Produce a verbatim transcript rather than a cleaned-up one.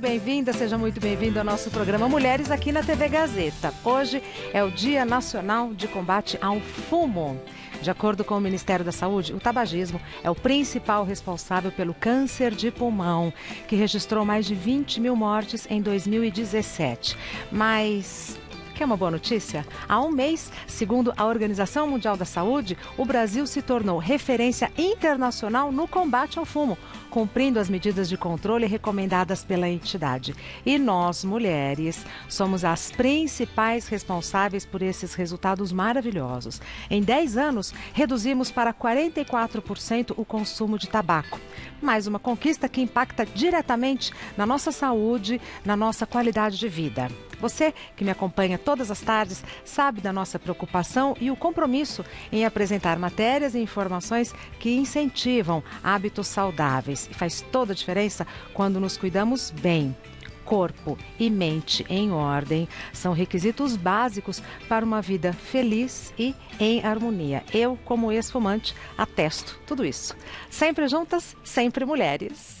muito bem-vinda, seja muito bem-vindo ao nosso programa Mulheres aqui na T V Gazeta. Hoje é o Dia Nacional de Combate ao Fumo. De acordo com o Ministério da Saúde, o tabagismo é o principal responsável pelo câncer de pulmão, que registrou mais de vinte mil mortes em dois mil e dezessete. Mas... é uma boa notícia? Há um mês, segundo a Organização Mundial da Saúde, o Brasil se tornou referência internacional no combate ao fumo, cumprindo as medidas de controle recomendadas pela entidade. E nós, mulheres, somos as principais responsáveis por esses resultados maravilhosos. Em dez anos, reduzimos para quarenta e quatro por cento o consumo de tabaco. Mais uma conquista que impacta diretamente na nossa saúde, na nossa qualidade de vida. Você que me acompanha todas as tardes sabe da nossa preocupação e o compromisso em apresentar matérias e informações que incentivam hábitos saudáveis. E faz toda a diferença quando nos cuidamos bem. Corpo e mente em ordem são requisitos básicos para uma vida feliz e em harmonia. Eu, como ex-fumante, atesto tudo isso. Sempre juntas, sempre mulheres.